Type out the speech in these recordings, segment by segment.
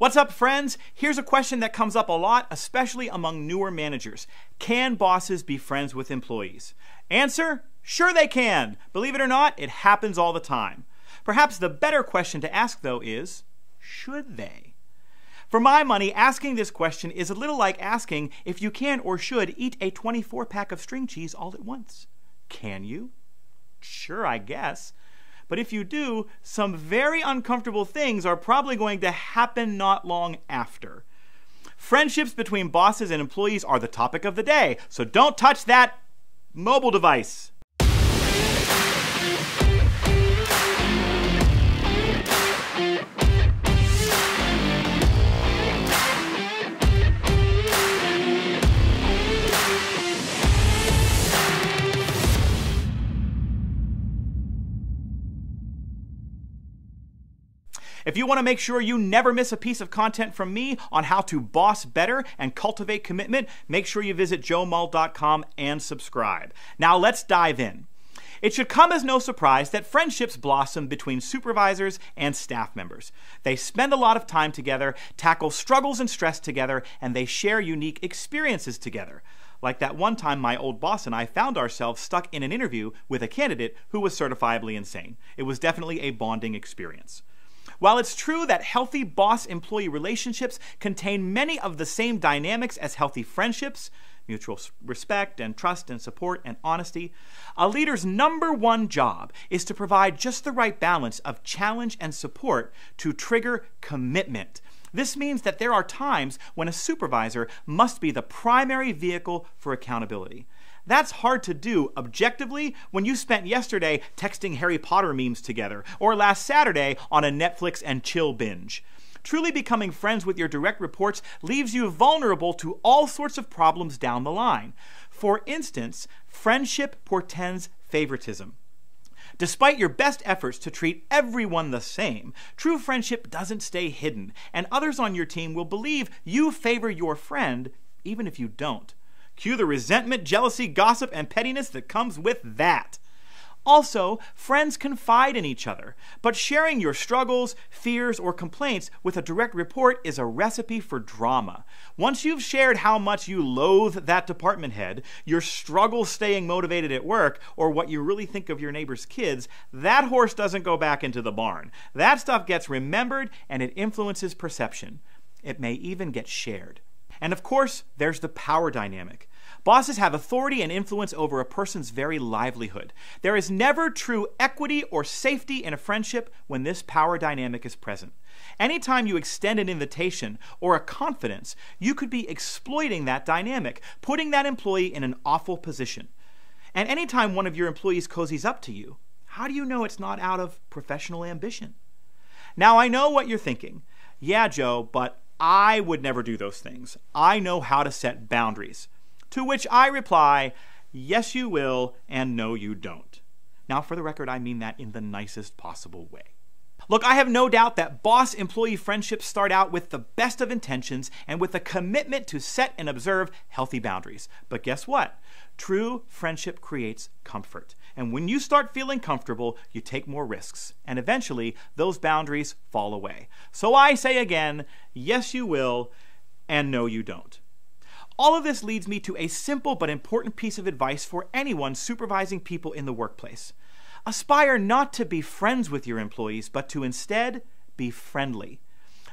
What's up, friends? Here's a question that comes up a lot, especially among newer managers. Can bosses be friends with employees? Answer, sure they can. Believe it or not, it happens all the time. Perhaps the better question to ask, though, is, should they? For my money, asking this question is a little like asking if you can or should eat a 24-pack of string cheese all at once. Can you? Sure, I guess. But if you do, some very uncomfortable things are probably going to happen not long after. Friendships between bosses and employees are the topic of the day, so don't touch that mobile device. If you want to make sure you never miss a piece of content from me on how to boss better and cultivate commitment, make sure you visit joemull.com and subscribe. Now let's dive in. It should come as no surprise that friendships blossom between supervisors and staff members. They spend a lot of time together, tackle struggles and stress together, and they share unique experiences together. Like that one time my old boss and I found ourselves stuck in an interview with a candidate who was certifiably insane. It was definitely a bonding experience. While it's true that healthy boss-employee relationships contain many of the same dynamics as healthy friendships, mutual respect and trust and support and honesty, a leader's number one job is to provide just the right balance of challenge and support to trigger commitment. This means that there are times when a supervisor must be the primary vehicle for accountability. That's hard to do objectively when you spent yesterday texting Harry Potter memes together, or last Saturday on a Netflix and chill binge. Truly becoming friends with your direct reports leaves you vulnerable to all sorts of problems down the line. For instance, friendship portends favoritism. Despite your best efforts to treat everyone the same, true friendship doesn't stay hidden, and others on your team will believe you favor your friend even if you don't. Cue the resentment, jealousy, gossip, and pettiness that comes with that. Also, friends confide in each other, but sharing your struggles, fears, or complaints with a direct report is a recipe for drama. Once you've shared how much you loathe that department head, your struggle staying motivated at work, or what you really think of your neighbor's kids, that horse doesn't go back into the barn. That stuff gets remembered, and it influences perception. It may even get shared. And of course, there's the power dynamic. Bosses have authority and influence over a person's very livelihood. There is never true equity or safety in a friendship when this power dynamic is present. Anytime you extend an invitation or a confidence, you could be exploiting that dynamic, putting that employee in an awful position. And anytime one of your employees cozies up to you, how do you know it's not out of professional ambition? Now I know what you're thinking. Yeah, Joe, but I would never do those things. I know how to set boundaries. To which I reply, yes, you will, and no, you don't. Now, for the record, I mean that in the nicest possible way. Look, I have no doubt that boss-employee friendships start out with the best of intentions and with a commitment to set and observe healthy boundaries. But guess what? True friendship creates comfort. And when you start feeling comfortable, you take more risks. And eventually, those boundaries fall away. So I say again, yes, you will, and no, you don't. All of this leads me to a simple but important piece of advice for anyone supervising people in the workplace. Aspire not to be friends with your employees, but to instead be friendly.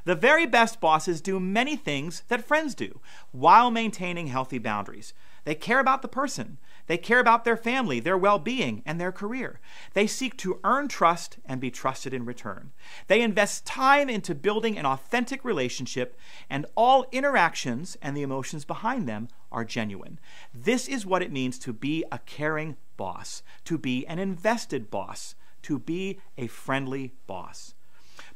The very best bosses do many things that friends do while maintaining healthy boundaries. They care about the person. They care about their family, their well-being, and their career. They seek to earn trust and be trusted in return. They invest time into building an authentic relationship, and all interactions and the emotions behind them are genuine. This is what it means to be a caring boss, to be an invested boss, to be a friendly boss.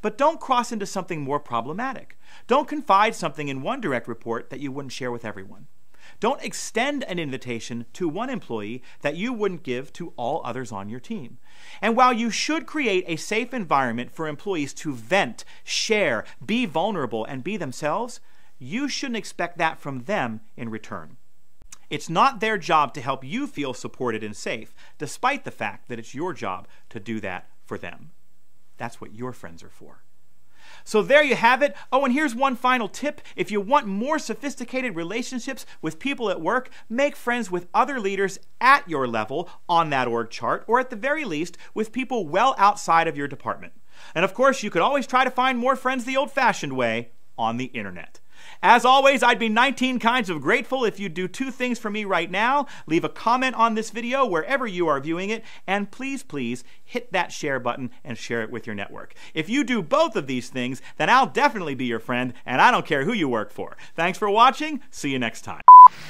But don't cross into something more problematic. Don't confide something in one direct report that you wouldn't share with everyone. Don't extend an invitation to one employee that you wouldn't give to all others on your team. And while you should create a safe environment for employees to vent, share, be vulnerable, and be themselves, you shouldn't expect that from them in return. It's not their job to help you feel supported and safe, despite the fact that it's your job to do that for them. That's what your friends are for. So there you have it. Oh, and here's one final tip. If you want more sophisticated relationships with people at work, make friends with other leaders at your level on that org chart, or at the very least, with people well outside of your department. And of course, you could always try to find more friends the old-fashioned way, on the internet. As always, I'd be 19 kinds of grateful if you'd do two things for me right now. Leave a comment on this video wherever you are viewing it, and please, please hit that share button and share it with your network. If you do both of these things, then I'll definitely be your friend, and I don't care who you work for. Thanks for watching. See you next time.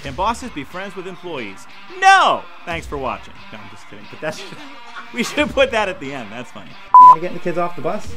Can bosses be friends with employees? No! Thanks for watching. No, I'm just kidding, but that's... We should put that at the end. That's funny. You want to get the kids off the bus?